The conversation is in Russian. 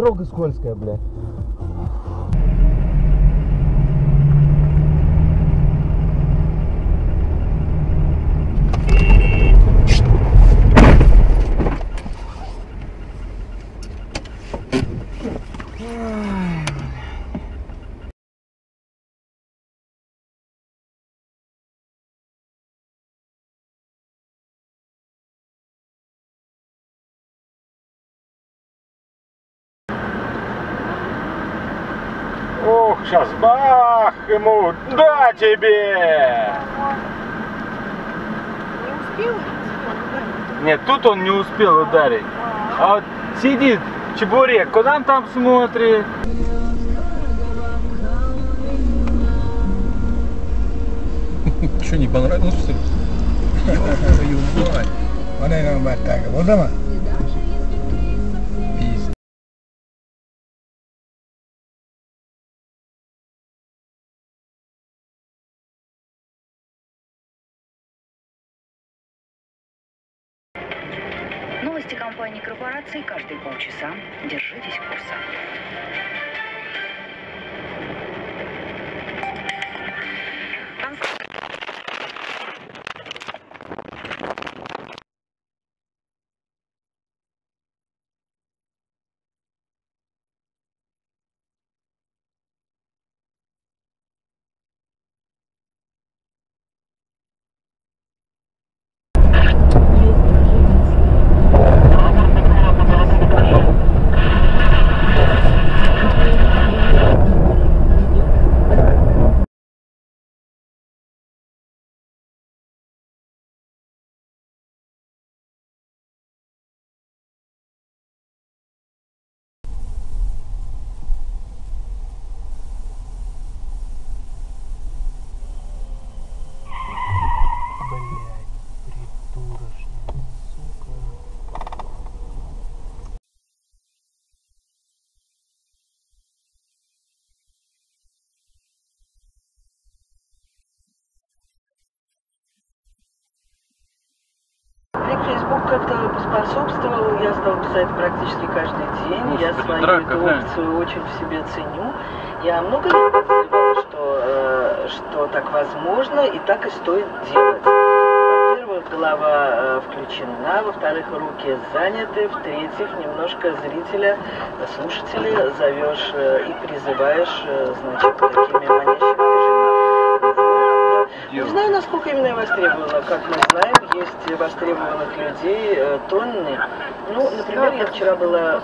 дорога скользкая, блядь. Ох, сейчас бах ему, да тебе! Не успел ударить? Нет, тут он не успел ударить. А вот сидит чебурек, куда он там смотрит? Что, не понравилось, что ли? Новости компании корпорации каждые полчаса. Держитесь курса. Фейсбук как-то поспособствовал, я стала писать практически каждый день. Господи, я свою эту опцию очень в себе ценю. Я много лет подозревала, что так возможно и так и стоит делать. Во-первых, голова включена, во-вторых, руки заняты, в-третьих, немножко зрителя, слушателя зовешь и призываешь, значит, такими манящими движениями. Не знаю, насколько именно я востребована. Как мы знаем, есть востребованных людей тонны. Ну, например, я вчера была